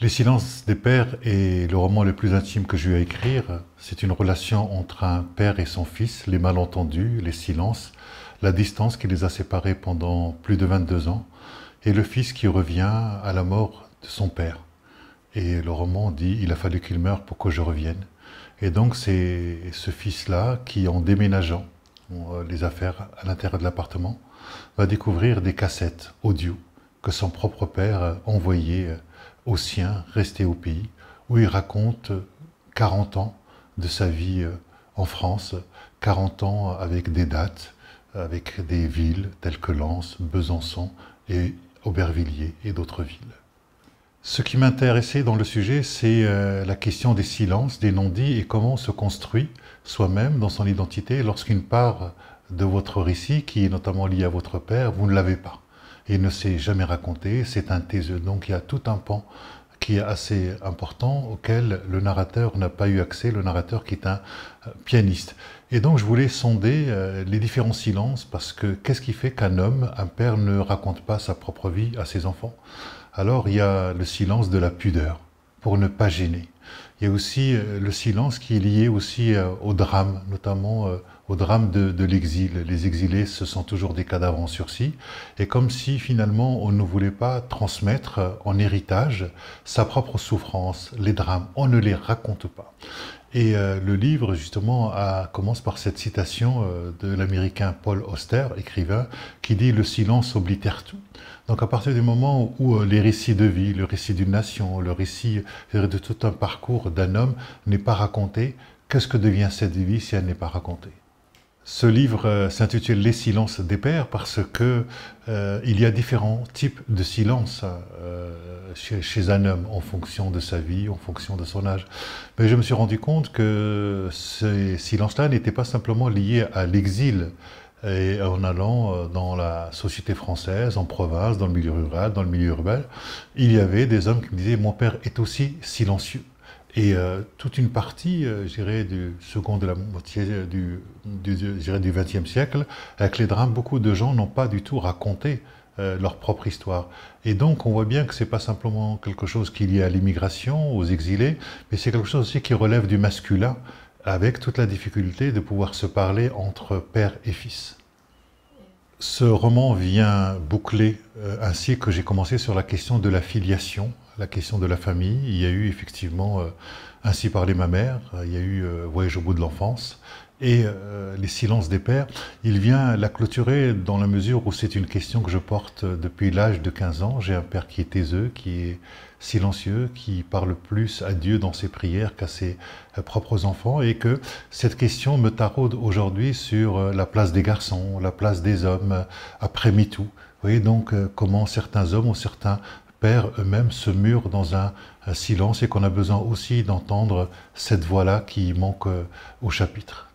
Les silences des pères est le roman le plus intime que j'ai eu à écrire. C'est une relation entre un père et son fils, les malentendus, les silences, la distance qui les a séparés pendant plus de 22 ans, et le fils qui revient à la mort de son père. Et le roman dit « Il a fallu qu'il meure pour que je revienne ». Et donc c'est ce fils-là qui, en déménageant les affaires à l'intérieur de l'appartement, va découvrir des cassettes audio que son propre père envoyait au sien, resté au pays, où il raconte 40 ans de sa vie en France, 40 ans avec des dates, avec des villes telles que Lens, Besançon et Aubervilliers et d'autres villes. Ce qui m'intéressait dans le sujet, c'est la question des silences, des non-dits et comment on se construit soi-même dans son identité lorsqu'une part de votre récit, qui est notamment liée à votre père, vous ne l'avez pas. Il ne s'est jamais raconté, c'est un taiseux. Donc il y a tout un pan qui est assez important auquel le narrateur n'a pas eu accès, le narrateur qui est un pianiste. Et donc je voulais sonder les différents silences, parce que qu'est-ce qui fait qu'un homme, un père, ne raconte pas sa propre vie à ses enfants? Alors il y a le silence de la pudeur, pour ne pas gêner. Il y a aussi le silence qui est lié aussi au drame, notamment au drame de l'exil. Les exilés, ce sont toujours des cadavres en sursis, et comme si finalement on ne voulait pas transmettre en héritage sa propre souffrance, les drames, on ne les raconte pas. Et le livre, justement, commence par cette citation de l'américain Paul Auster, écrivain, qui dit « Le silence oblitère tout ». Donc à partir du moment où les récits de vie, le récit d'une nation, le récit de tout un parcours d'un homme n'est pas raconté, qu'est-ce que devient cette vie si elle n'est pas racontée? Ce livre s'intitule « Les silences des pères » parce que il y a différents types de silences chez un homme en fonction de sa vie, en fonction de son âge. Mais je me suis rendu compte que ces silences-là n'étaient pas simplement liés à l'exil et en allant dans la société française, en province, dans le milieu rural, dans le milieu urbain. Il y avait des hommes qui me disaient « Mon père est aussi silencieux ». Et toute une partie, je dirais, du second de la moitié du XXe siècle, avec les drames, beaucoup de gens n'ont pas du tout raconté leur propre histoire. Et donc on voit bien que ce n'est pas simplement quelque chose qui est lié à l'immigration, aux exilés, mais c'est quelque chose aussi qui relève du masculin, avec toute la difficulté de pouvoir se parler entre père et fils. Ce roman vient boucler, ainsi que j'ai commencé sur la question de la filiation, la question de la famille. Il y a eu effectivement « Ainsi parlait ma mère », il y a eu « Voyage au bout de l'enfance » et « Les silences des pères ». Il vient la clôturer dans la mesure où c'est une question que je porte depuis l'âge de 15 ans. J'ai un père qui est taiseux, qui est silencieux, qui parle plus à Dieu dans ses prières qu'à ses propres enfants, et que cette question me taraude aujourd'hui sur la place des garçons, la place des hommes après MeToo. Vous voyez donc comment certains hommes ou certains pères eux-mêmes se murent dans un silence, et qu'on a besoin aussi d'entendre cette voix-là qui manque au chapitre.